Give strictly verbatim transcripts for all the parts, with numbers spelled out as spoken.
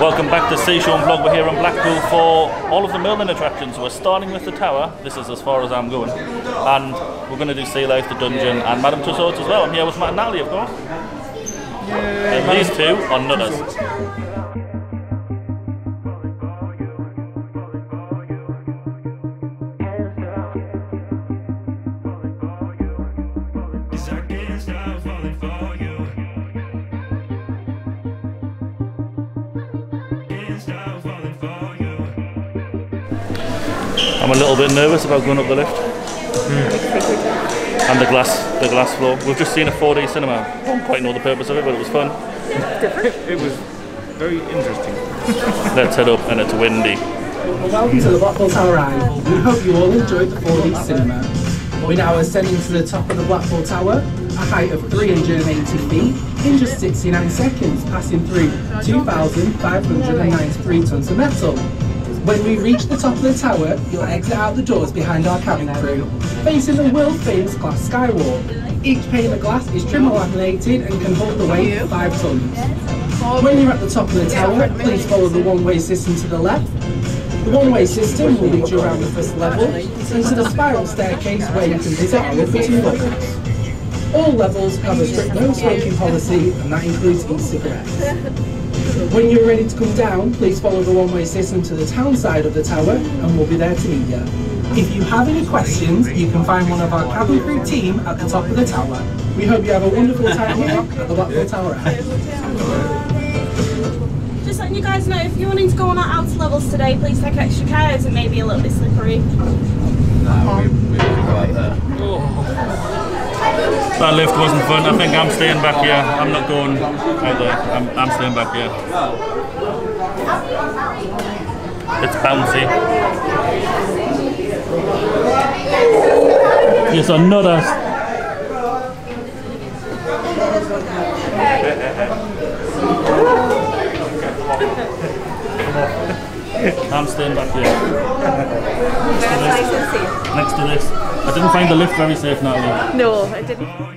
Welcome back to Seashawn Vlog. We're here in Blackpool for all of the Merlin attractions. We're starting with the tower. This is as far as I'm going. And we're going to do Sealife, the dungeon, and Madame Tussauds as well. I'm here with Matt and Ali, of course. Yay, and these two are nutters. I'm a little bit nervous about going up the lift. Mm. And the glass, the glass floor. We've just seen a four D cinema. I don't quite know the purpose of it, but it was fun. It was very interesting. Let's head up, and it's windy. Well, welcome to the Blackpool Tower Ride. We hope you all enjoyed the four D cinema. We're now ascending to the top of the Blackpool Tower, a height of three hundred and eighty feet, in just sixty-nine seconds, passing through two thousand five hundred and ninety-three tonnes of metal. When we reach the top of the tower, you'll exit out the doors behind our cabin crew, facing the world-famous glass skywalk. Each pane of glass is trimmer laminated and can hold the weight of five tonnes. When you're at the top of the tower, please follow the one-way system to the left. The one-way system will lead you around the first level and to the spiral staircase where you can visit all the two levels. All levels have a strict no-smoking policy, and that includes e-cigarettes. When you're ready to come down, please follow the one-way system to the town side of the tower and we'll be there to meet you. If you have any questions, you can find one of our cabin crew team at the top of the tower. We hope you have a wonderful time here at the Blackpool Tower Ride. Just letting you guys know, if you're wanting to go on our outer levels today, please take extra care as it may be a little bit slippery. No, we, we right there. Oh. That lift wasn't fun. I think I'm staying back here. I'm not going out there. I'm, I'm staying back here. It's bouncy. It's another. I'm staying back here. Next to this. Next to this. I didn't find the lift very safe, Natalie. No, I didn't.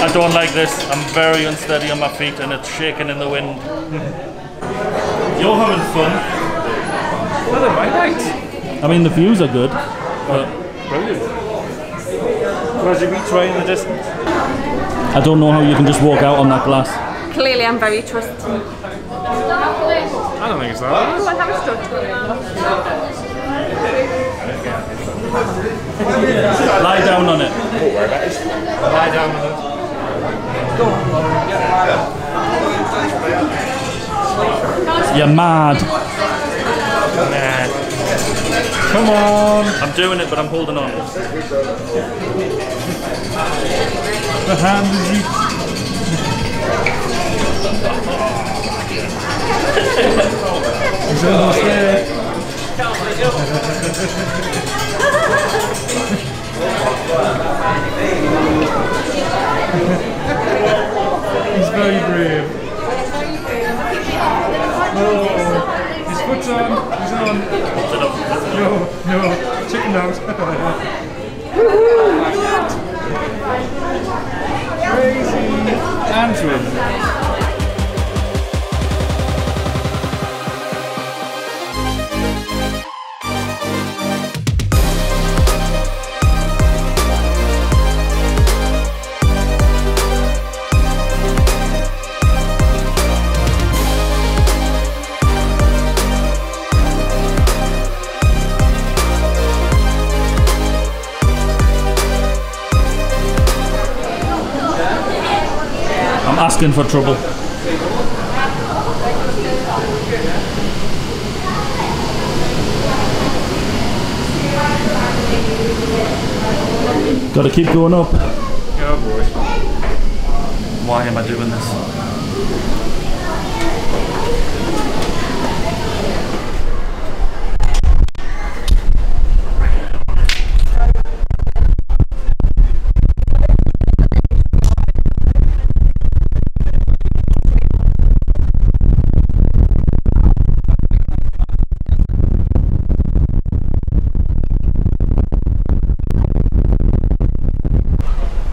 I don't like this. I'm very unsteady on my feet and it's shaking in the wind. You're having fun. Well, am I right? I mean, the views are good. But brilliant. Where's your beach right in the distance? I don't know how you can just walk out on that glass. Clearly, I'm very trusting. I don't think it's that. Oh, I have stood. Lie down on it. Don't worry about it. Lie down on it. You're mad. Nah. Come on. I'm doing it, but I'm holding on. The hand is you. He's almost there. He's very brave. Oh, his foot's on, he's on. No, no, chicken out. Crazy. Andrew. Asking for trouble. Gotta keep going up. Oh boy. Why am I doing this?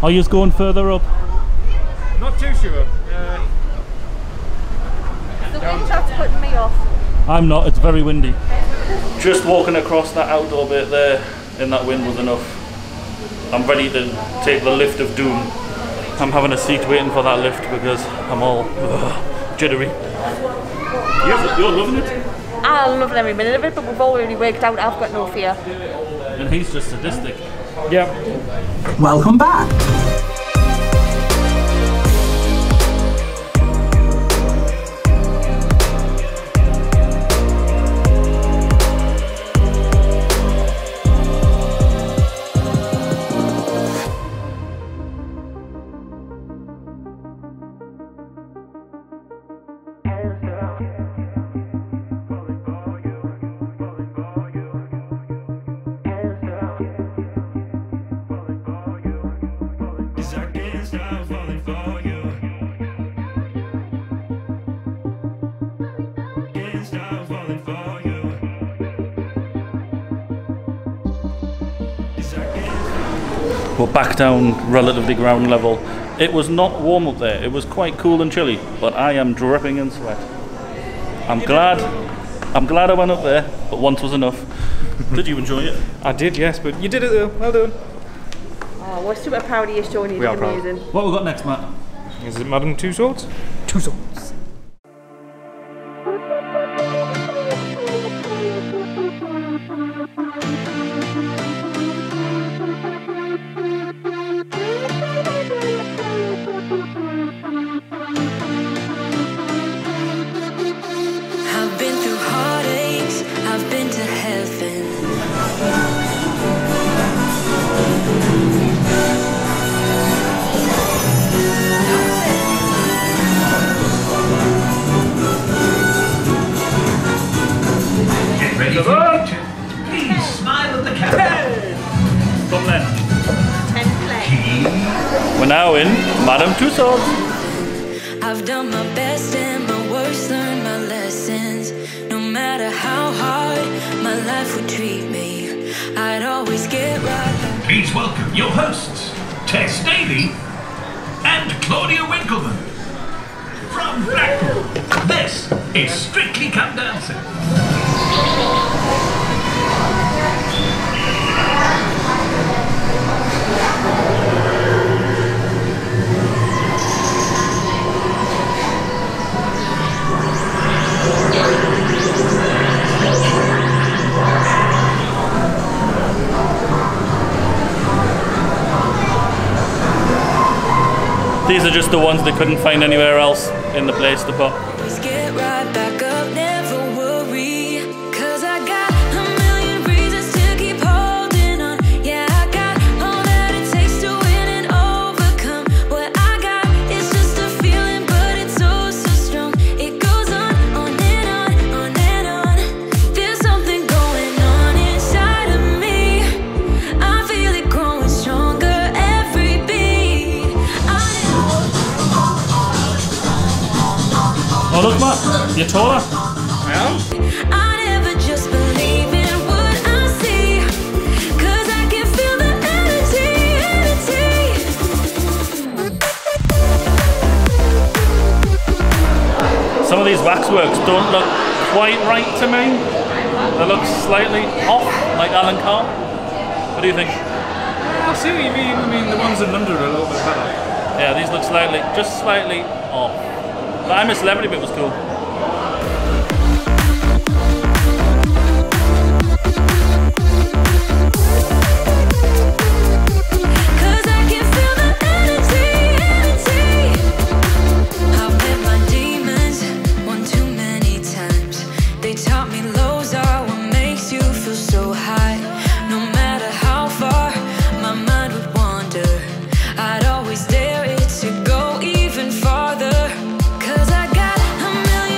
Are you going further up? Not too sure. Uh, the wind that's putting me off. I'm not, it's very windy. Just walking across that outdoor bit there in that wind was enough. I'm ready to take the lift of doom. I'm having a seat waiting for that lift because I'm all uh, jittery. You're, you're loving it? I'm loving every minute of it, but we've already worked out I've got no fear. And he's just sadistic. Yep. Welcome back. We're back down relatively ground level. It was not warm up there. It was quite cool and chilly, but I am dripping in sweat. I'm glad. I'm glad I went up there, but once was enough. Did you enjoy it? I did, yes. But you did it though. Well done. Oh, we're super proud of you, Sean. You did amazing. What have we got next, Matt? Is it Madame Tussauds? Tussauds. I've done my best and my worst, learned my lessons. No matter how hard my life would treat me, I'd always get right. Please welcome your hosts, Tess Daly and Claudia Winkleman. From Blackpool, this is Strictly Come Dancing. These are just the ones they couldn't find anywhere else in the place to put. Oh look, Matt, you're taller. I am. I never just believe in what I see, 'cause I can feel the energy. Some of these waxworks don't look quite right to me. They look slightly off, like Alan Carr. What do you think? I see what you mean. I mean, the ones in London are a little bit better. Yeah, these look slightly, just slightly off. But I'm a Celebrity bit was cool. Million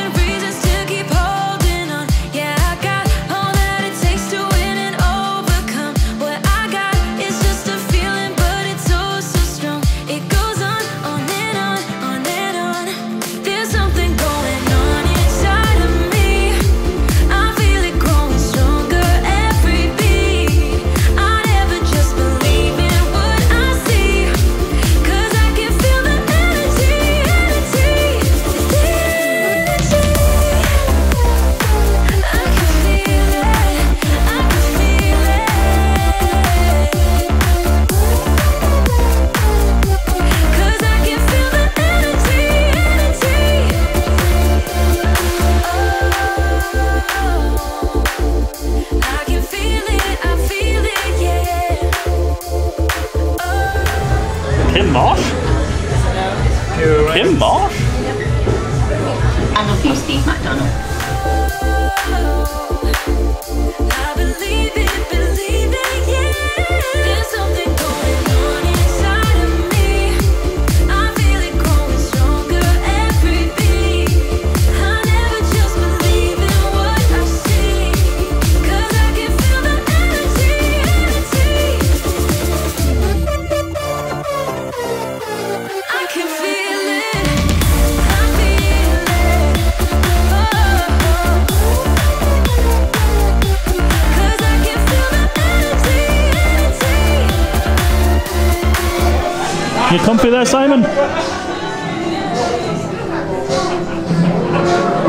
You comfy there, Simon?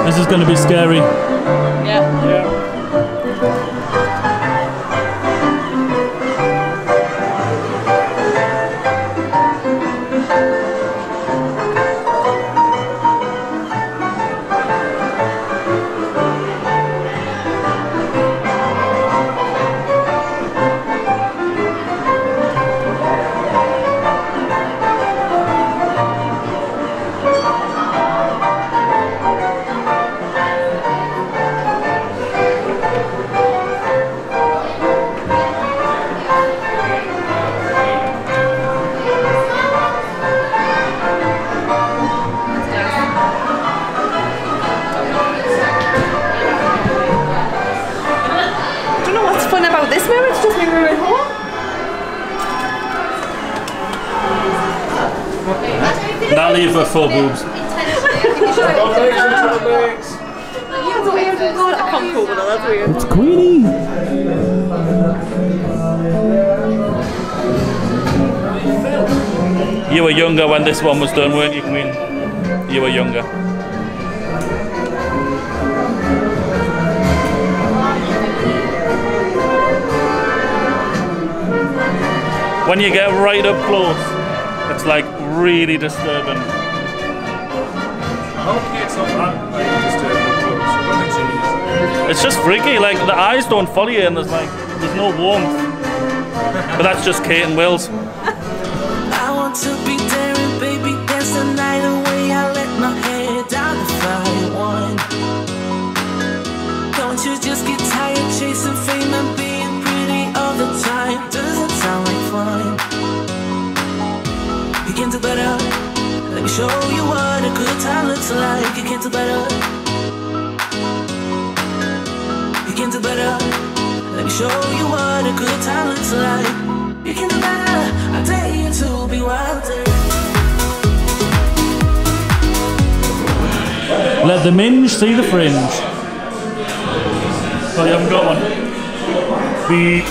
This is going to be scary. Yeah. Yeah. Leave her full boobs. It's Queenie. You were younger when this one was done, weren't you, Queen? You were younger. When you get right up close, it's like really disturbing. Hopefully it's not that like, disturbing. It's just freaky, like the eyes don't follow you and there's like there's no warmth. But that's just Kate and Will's. I want to be daring, baby, dance the night away. I let my hair down if I want. Don't you just get tired chasing fame and being pretty all the time? Doesn't sound like fun. You can't do better. Let me show you what a good time looks like. You can't do better. You can't do better. Let me show you what a good time looks like. You can do better. I dare you to be wilder. Let the minge see the fringe. Oh, you haven't got one. Beep.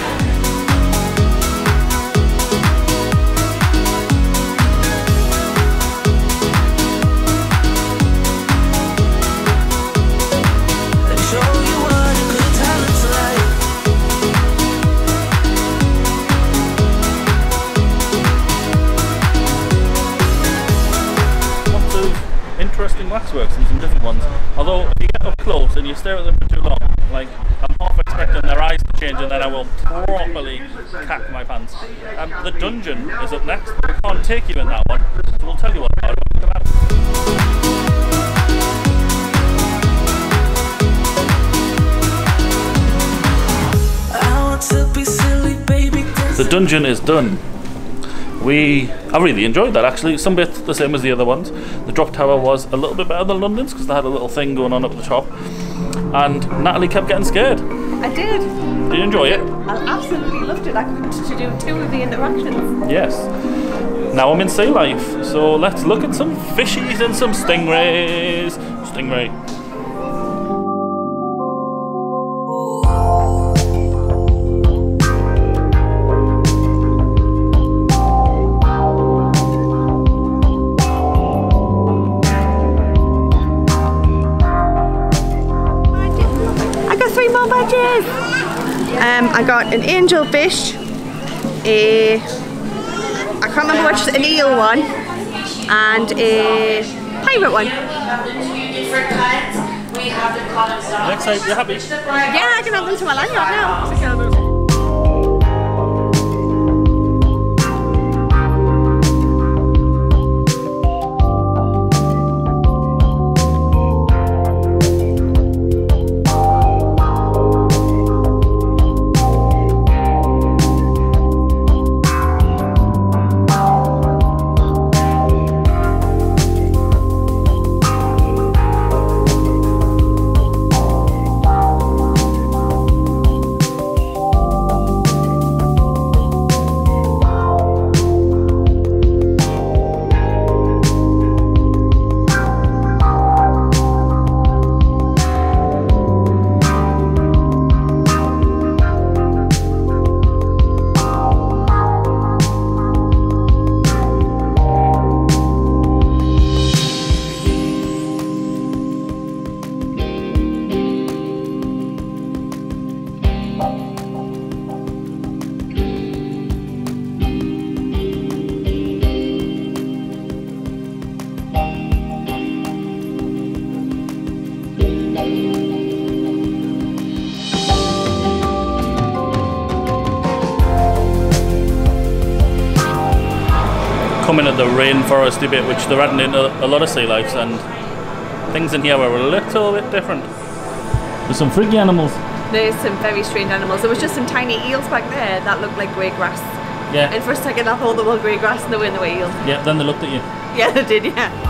Waxworks and some different ones. Although if you get up close and you stare at them for too long, like I'm half expecting their eyes to change and then I will properly cack my pants. Um, the dungeon is up next. We can't take you in that one, so we'll tell you what about it. The dungeon is done. We, I really enjoyed that actually, some bits the same as the other ones. The drop tower was a little bit better than London's because they had a little thing going on up the top. And Natalie kept getting scared. I did. Did you enjoy I did. it? I absolutely loved it. I could do two of the interactions. Yes. Now I'm in Sealife, so let's look at some fishies and some stingrays. Stingray. Um, I got an angelfish, a, I can't remember which, an eel one, and a pirate one. Next time, you're happy? Yeah, I can add them to my lanyard now. coming at the rainforesty bit, which they're adding in a, a lot of sea lives, and things in here were a little bit different. There's some freaky animals. There's some very strange animals. There was just some tiny eels back there that looked like grey grass. Yeah. And for a second I thought they were grey grass and they were in the way eels. Yeah, then they looked at you. Yeah, they did, yeah.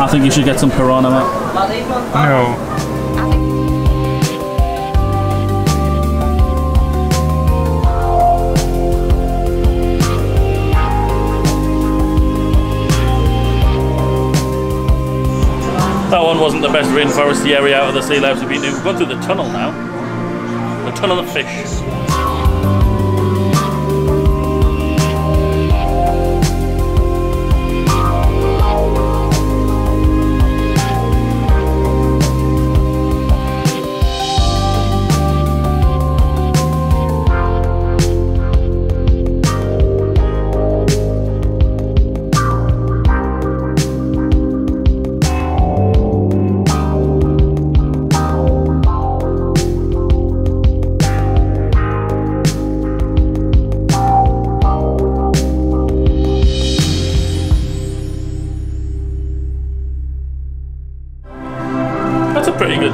I think you should get some piranha, mate. No. That one wasn't the best rainforesty area out of the sea lives we've been to. We've gone through the tunnel now. The tunnel of fish.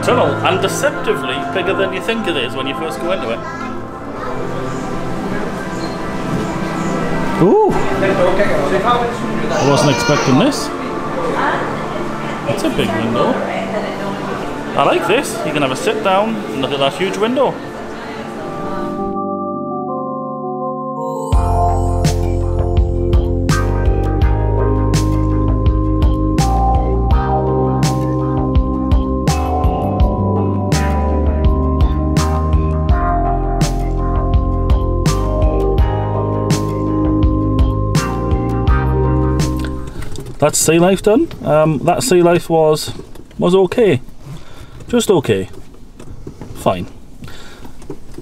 Tunnel, and deceptively bigger than you think it is when you first go into it. Ooh! I wasn't expecting this. It's a big window. I like this. You can have a sit down and look at that huge window. That's Sea Life done. Um, that Sea Life was was okay, just okay, fine.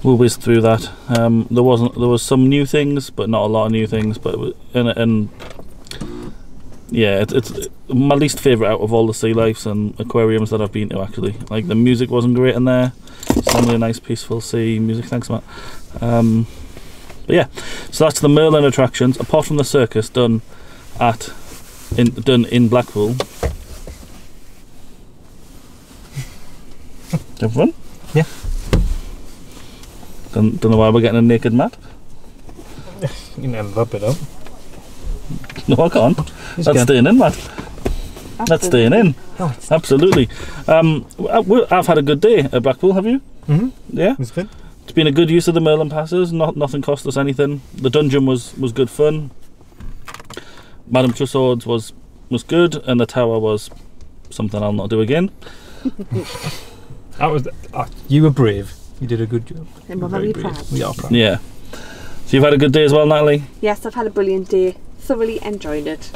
We'll whiz through that. Um, there wasn't there was some new things, but not a lot of new things. But it was, and, and yeah, it, it's my least favourite out of all the Sea Lifes and aquariums that I've been to. Actually, like the music wasn't great in there. It's normally a nice peaceful sea music. Thanks, Matt. Um, but yeah, so that's the Merlin attractions. Apart from the circus, done at. In, done in Blackpool. Have fun? Yeah. Don't, don't know why we're getting a naked mat. You can wrap it up. No, I can't. That's good. Staying in, Matt. Absolutely. That's staying in. No, absolutely. Um, I've had a good day at Blackpool, have you? Mm-hmm. Yeah? It's good. It's been a good use of the Merlin passes. Not, nothing cost us anything. The dungeon was, was good fun. Madame Tussauds was was good, and the tower was something I'll not do again. That was the, uh, you were brave. You did a good job. And we're very proud. We are proud. Yeah. So you've had a good day as well, Natalie? Yes, I've had a brilliant day. Thoroughly enjoyed it.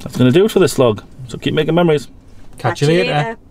That's going to do it for this vlog. So keep making memories. Catch, Catch you later. later.